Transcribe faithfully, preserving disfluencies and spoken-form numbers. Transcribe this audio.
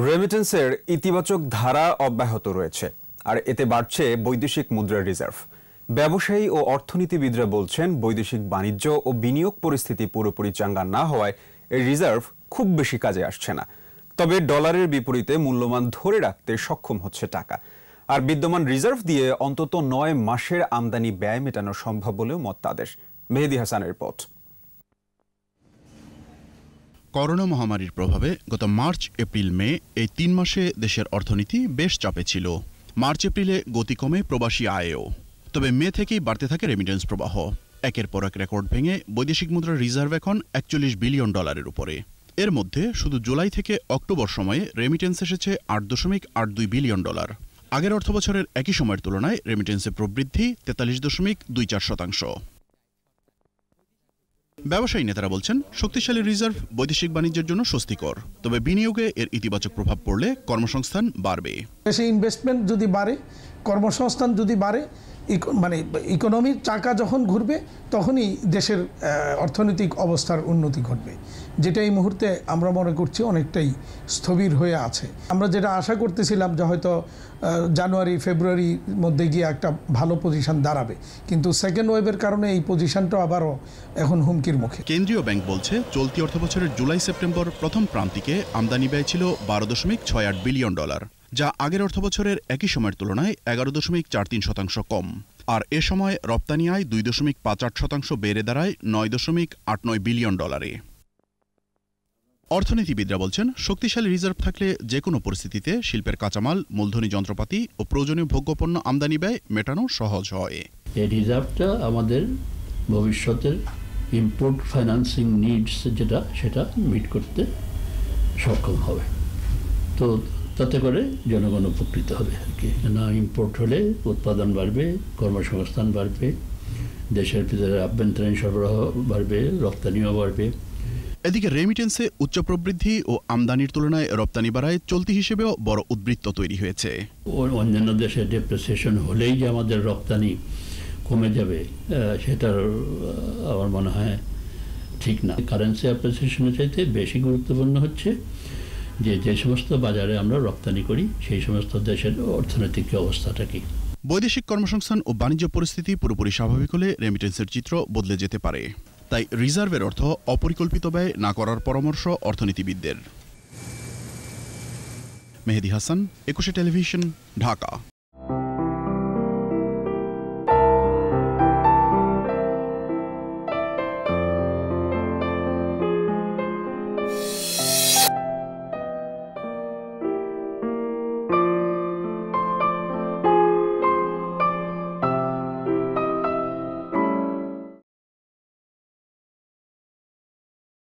रेमिटेंसेर इतिबाचक धारा अब्याहत रयेछे आर एते बाड़छे बैदेशिक मुद्रार रिजार्व। व्यवसायी और अर्थनीतिविदरा बोलछेन बैदेशिक बाणिज्य और बिनियोग परिस्थिति पुरोपुरि चांगा ना होवाय एई रिजार्व खूब बेशी काजे आसछे ना। तबे डलारेर विपरीते मूल्यमान धरे राखते सक्षम होच्छे टाका आर विद्यमान रिजार्व दिये अंतत नय मासेर आमदानी व्यय मेटानो सम्भव बलेओ मत तादेश। मेहेदी हासान रिपोर्ट। করোনা মহামারীর প্রভাবে গত মার্চ এপ্রিল মে এই তিন মাসে দেশের অর্থনীতি বেশ চাপে ছিল। মার্চ এপ্রিলে গতি কমে প্রবাসী আয়েও, তবে মে থেকেই বাড়তে থাকে রেমিটেন্স প্রবাহ। একের পর এক রেকর্ড ভেঙে বৈদেশিক মুদ্রার রিজার্ভ এখন একচল্লিশ বিলিয়ন ডলারের উপরে। এর মধ্যে শুধু জুলাই থেকে অক্টোবর সময়ে রেমিটেন্স এসেছে আট দশমিক আট দুই বিলিয়ন ডলার। আগের অর্থ বছরের একই সময়ের তুলনায় রেমিটেন্সের প্রবৃদ্ধি তেতাল্লিশ দশমিক দুই চার শতাংশ। ব্যবসায়ী নেতারা বলছেন শক্তিশালী রিজার্ভ বৈদেশিক বাণিজ্যের জন্য স্বস্তিকর, তবে বিনিয়োগে এর ইতিবাচক প্রভাব পড়লে কর্মসংস্থান বাড়বে। দেশে ইনভেস্টমেন্ট যদি বাড়ে, কর্মসংস্থান যদি বাড়ে, মানে ইকোনমির চাকা যখন ঘুরবে তখনই দেশের অর্থনৈতিক অবস্থার উন্নতি ঘটবে, যেটা এই মুহূর্তে আমরা মনে করছি অনেকটাই স্থবির হয়ে আছে। আমরা যেটা আশা করতেছিলাম যে হয়তো জানুয়ারি ফেব্রুয়ারির মধ্যে গিয়ে একটা ভালো পজিশন দাঁড়াবে, কিন্তু সেকেন্ড ওয়েভের কারণে এই পজিশনটা আবারও এখন হুমকির মুখে। কেন্দ্রীয় ব্যাংক বলছে চলতি অর্থবছরের জুলাই সেপ্টেম্বর প্রথম প্রান্তিকে আমদানি ব্যয় ছিল বারো দশমিক ছয় আট বিলিয়ন ডলার, যা আগের অর্থ বছরের একই সময়ের তুলনায় এগারো দশমিক চার তিন শতাংশ কম। আর এ সময় রপ্তানি আয় দুই দশমিক পাঁচ আট শতাংশ বেড়ে দাঁড়ায় নয় দশমিক আট নয় বিলিয়ন ডলারে। অর্থনীতিবিদরা বলছেন শক্তিশালী রিজার্ভ থাকলে যে কোনো পরিস্থিতিতে শিল্পের কাঁচামাল, মূলধনী যন্ত্রপাতি ও প্রয়োজনীয় ভোগ্যপণ্য আমদানি ব্যয় মেটানো সহজ হয়। এই রিজার্ভটা আমাদের ভবিষ্যতের ইম্পোর্ট ফাইন্যান্সিং নিডস যেটা সেটা মিট করতে সক্ষম হবে, তো তাতে করে জনগণ উপকৃত হবে আর কি। না ইম্পোর্ট হলে উৎপাদন বাড়বে, কর্মসংস্থান বাড়বে, দেশের ভিতরে আভ্যন্তরীণ সরবরাহ বাড়বে, রপ্তানিও বাড়বে। এদিকে রেমিটেন্সে উচ্চ প্রবৃদ্ধি ও আমদানির তুলনায় রপ্তানি বাড়ায় চলতি হিসেবেও বড় উদ্বৃত্ত তৈরি হয়েছে। অন্যান্য দেশে ডিপ্রেসেশন হলেই যে আমাদের রপ্তানি কমে যাবে সেটা আমার মনে হয় ঠিক না। কারেন্সি অ্যাপ্রিসিয়েশনের চাইতে বেশি গুরুত্বপূর্ণ হচ্ছে যে যে সমস্ত বাজারে আমরা রপ্তানি করি সেই সমস্ত দেশের অর্থনৈতিক অবস্থাটা কি। বৈদেশিক কর্মসংস্থান ও বাণিজ্য পরিস্থিতি পুরোপুরি স্বাভাবিক হলে রেমিটেন্সের চিত্র বদলে যেতে পারে, তাই রিজার্ভের অর্থ অপরিকল্পিত ব্যয় না করার পরামর্শ অর্থনীতিবিদদের। মেহেদি হাসান, একুশে টেলিভিশন, ঢাকা।